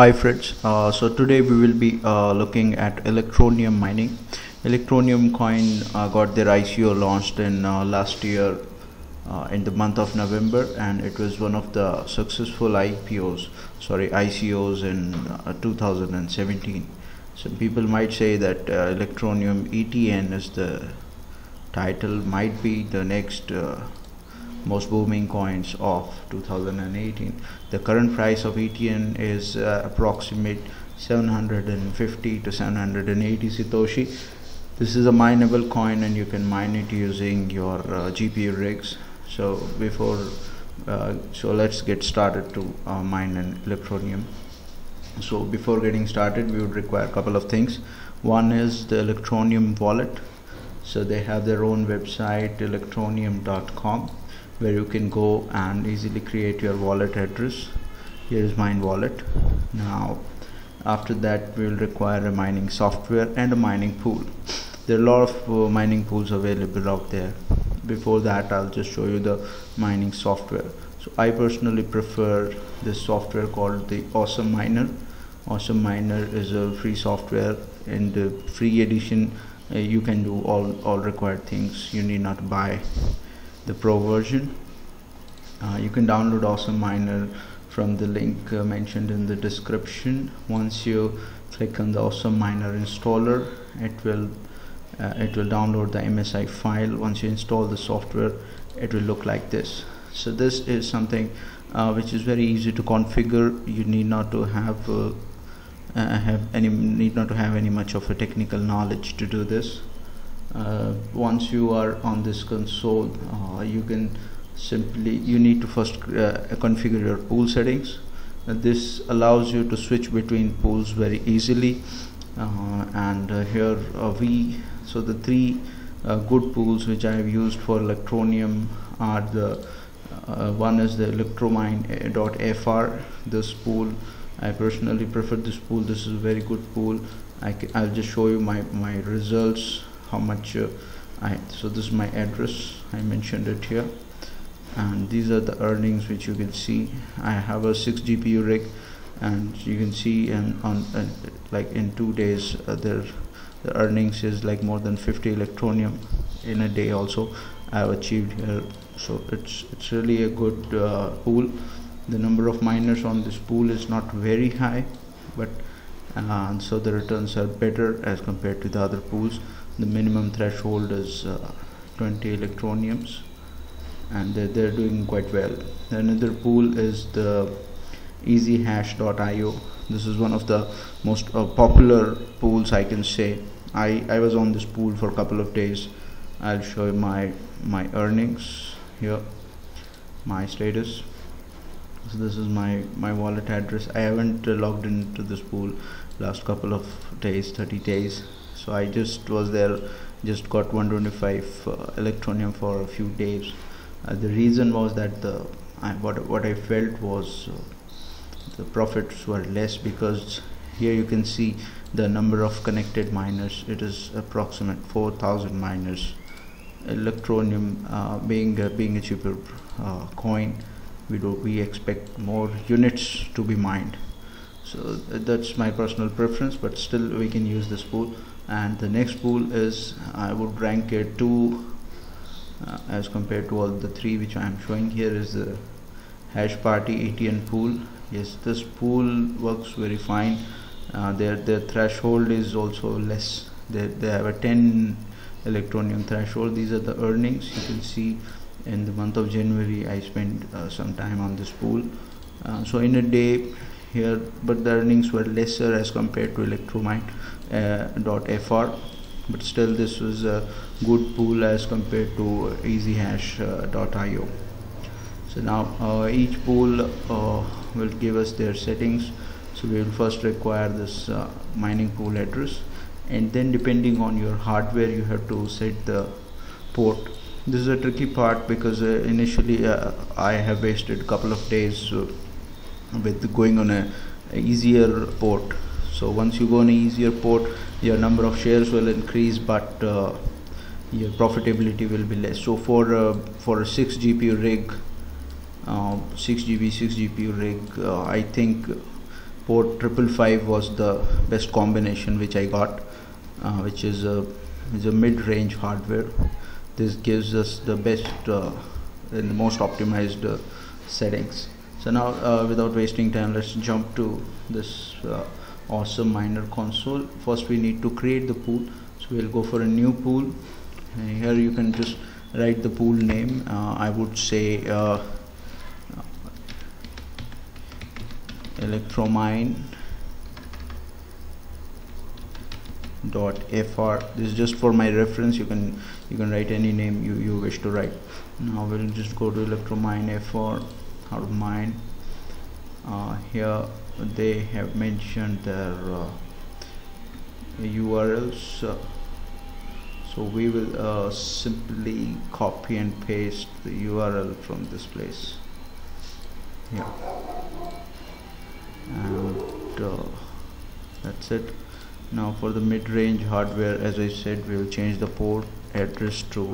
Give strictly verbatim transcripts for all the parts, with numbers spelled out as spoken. Hi friends, uh, so today we will be uh, looking at Electroneum mining. Electroneum coin uh, got their I C O launched in uh, last year uh, in the month of November, and it was one of the successful I P Os, sorry I C Os in uh, two thousand seventeen. Some people might say that uh, Electroneum E T N is the title, might be the next uh, most booming coins of two thousand eighteen. The current price of E T N is uh, approximate seven hundred fifty to seven hundred eighty Satoshi. This is a mineable coin and you can mine it using your uh, G P U rigs. So before uh, so let's get started to uh, mine an Electroneum. So before getting started, we would require a couple of things. One is the Electroneum wallet. So they have their own website, electroneum dot com, where you can go and easily create your wallet address. Here is mine wallet. Now after that, we will require a mining software and a mining pool. There are a lot of uh, mining pools available out there. Before that, I'll just show you the mining software. So I personally prefer this software called the Awesome Miner. Awesome Miner is a free software. In the free edition, uh, you can do all all required things. You need not buy the pro version. Uh, you can download Awesome Miner from the link uh, mentioned in the description. Once you click on the Awesome Miner installer, it will uh, it will download the M S I file. Once you install the software, it will look like this. So this is something uh, which is very easy to configure. You need not to have uh, uh, have any need not to have any much of a technical knowledge to do this. Uh, once you are on this console, uh, you can simply you need to first uh, configure your pool settings. Uh, this allows you to switch between pools very easily, uh, and uh, here uh, we so the three uh, good pools which I have used for Electroneum are the uh, one is the Electromine dot F R. This pool, I personally prefer this pool. This is a very good pool. I I'll just show you my my results, how much uh, I so this is my address, I mentioned it here, and these are the earnings which you can see. I have a six G P U rig, and you can see and on uh, like in two days uh, there the earnings is like more than fifty Electroneum in a day. Also I have achieved here, so it's it's really a good uh, pool. The number of miners on this pool is not very high, but uh, so the returns are better as compared to the other pools. The minimum threshold is uh, twenty Electroniums, and they're, they're doing quite well. Another pool is the easy hash dot I O. This is one of the most uh, popular pools, I can say. I, I was on this pool for a couple of days. I'll show you my, my earnings here, my status. So this is my, my wallet address. I haven't uh, logged into this pool last couple of days, thirty days. So I just was there, just got one twenty-five uh, Electroneum for a few days. Uh, the reason was that the I, what what I felt was uh, the profits were less, because here you can see the number of connected miners. It is approximate four thousand miners. Electroneum uh, being uh, being a cheaper uh, coin, we do we expect more units to be mined. So that's my personal preference, but still we can use this pool. And the next pool is, I would rank it two uh, as compared to all the three which I am showing here, is the hash party E T N pool. Yes, this pool works very fine. Uh, their their threshold is also less. They, they have a ten Electroneum threshold. These are the earnings. You can see in the month of January I spent uh, some time on this pool. Uh, so in a day here, but the earnings were lesser as compared to Electromine dot F R, uh, but still this was a good pool as compared to easy hash dot I O. Uh, so now uh, each pool uh, will give us their settings. So we will first require this uh, mining pool address, and then depending on your hardware you have to set the port. This is a tricky part, because uh, initially uh, I have wasted a couple of days uh, with going on a easier port. So once you go on an easier port, your number of shares will increase, but uh, your profitability will be less. So for uh, for a six G P U rig, uh, six G B six G P U rig, uh, I think port triple five was the best combination which I got, uh, which is a, is a mid-range hardware. This gives us the best uh, and most optimized uh, settings. So now uh, without wasting time, let's jump to this uh, Awesome Miner console. First we need to create the pool, so we'll go for a new pool, and here you can just write the pool name. uh, I would say uh, Electromine dot F R. This is just for my reference. You can you can write any name you, you wish to write. Now we'll just go to Electromine dot F R, how to mine. Uh, here they have mentioned their uh, U R Ls, uh, so we will uh, simply copy and paste the U R L from this place here, and uh, that's it. Now for the mid-range hardware, as I said, we will change the port address to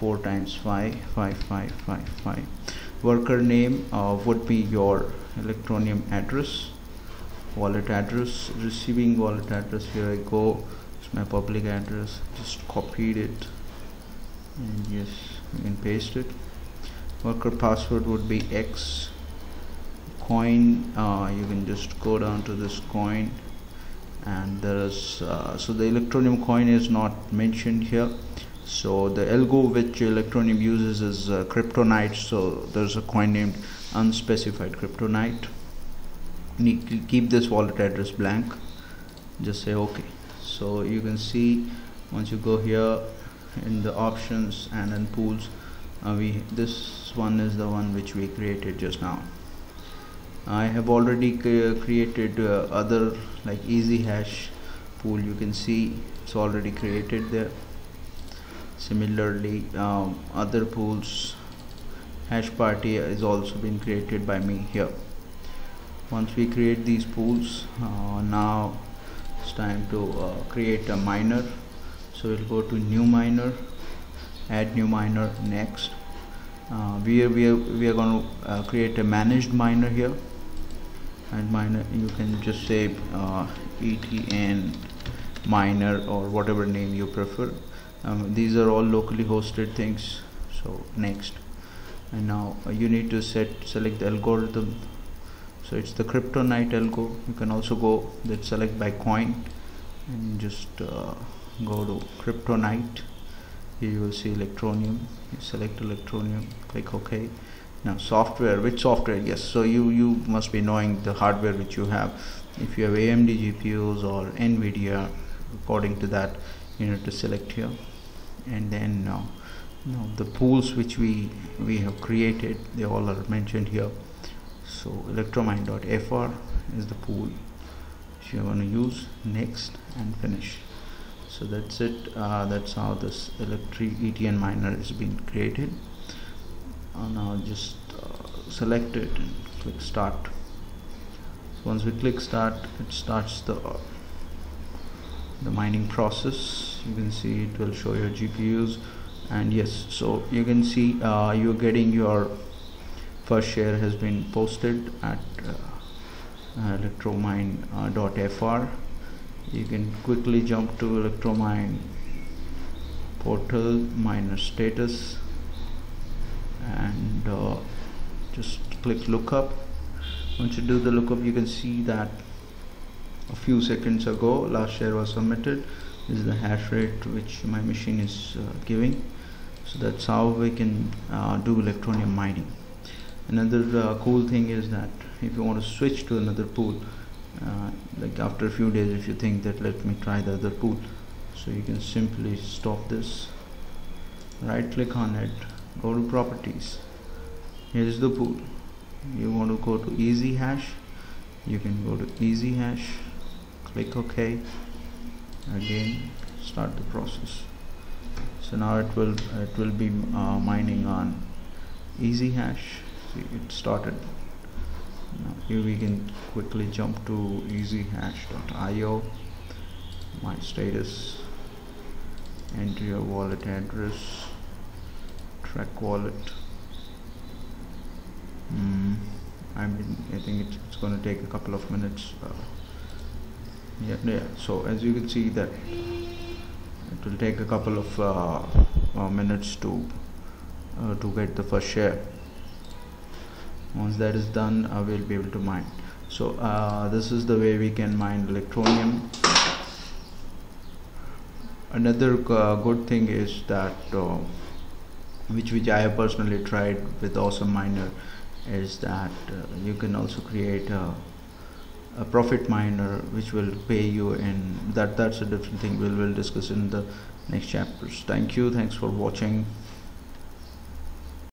four times five five five five five. Worker name uh, would be your Electroneum address, wallet address, receiving wallet address. Here I go, it's my public address, just copied it and yes, you can paste it. Worker password would be X. Coin, uh, you can just go down to this coin, and there is uh, so the Electroneum coin is not mentioned here. So the algo which Electroneum uses is uh, CryptoNight, so there's a coin named unspecified CryptoNight. Keep this wallet address blank, just say okay. So you can see once you go here in the options and in pools, uh, we this one is the one which we created just now. I have already created uh, other like easy hash pool, you can see it's already created there. Similarly, um, other pools, hash party is also been created by me here. Once we create these pools, uh, now it's time to uh, create a miner. So we'll go to new miner, add new miner, next. Uh, we are we are we are going to uh, create a managed miner here, and miner you can just say uh, E T N miner or whatever name you prefer. Um, these are all locally hosted things, so next. And now uh, you need to set select the algorithm, so it's the CryptoNight algo. You can also go that select by coin and just uh, go to CryptoNight. Here you will see Electroneum, you select Electroneum, click OK. Now software, which software? Yes, so you you must be knowing the hardware which you have. If you have A M D G P Us or NVIDIA, according to that you need to select here. And then now now the pools which we we have created, they all are mentioned here. So Electromine dot F R is the pool which you are going to use, next and finish. So that's it. Uh, that's how this electric E T N miner is being created. Uh, now just uh, select it and click start. So once we click start, it starts the uh, the mining process. You can see it will show your G P Us, and yes, so you can see uh, you're getting your first share has been posted at uh, Electromine dot F R. You can quickly jump to Electromine portal, miner status, and uh, just click lookup. Once you do the lookup, you can see that a few seconds ago last share was submitted. This is the hash rate which my machine is uh, giving. So that's how we can uh, do Electroneum mining. Another uh, cool thing is that if you want to switch to another pool, Uh, like after a few days, if you think that let me try the other pool, so you can simply stop this, right click on it, go to properties. Here is the pool. You want to go to easy hash, you can go to easy hash, click OK, again start the process. So now it will it will be uh, mining on easy hash. See, it started. Now here we can quickly jump to easy hash dot I O, my status, enter your wallet address, track wallet. mm, I'm, I think it's, it's going to take a couple of minutes. Uh, yeah, yeah. So as you can see that it will take a couple of uh, uh, minutes to uh, to get the first share. Once that is done, uh, we'll be able to mine. So uh, this is the way we can mine Electroneum. Another uh, good thing is that uh, which which I have personally tried with Awesome Miner is that uh, you can also create a, a profit miner which will pay you in that. That's a different thing we will we'll discuss in the next chapters. Thank you. Thanks for watching.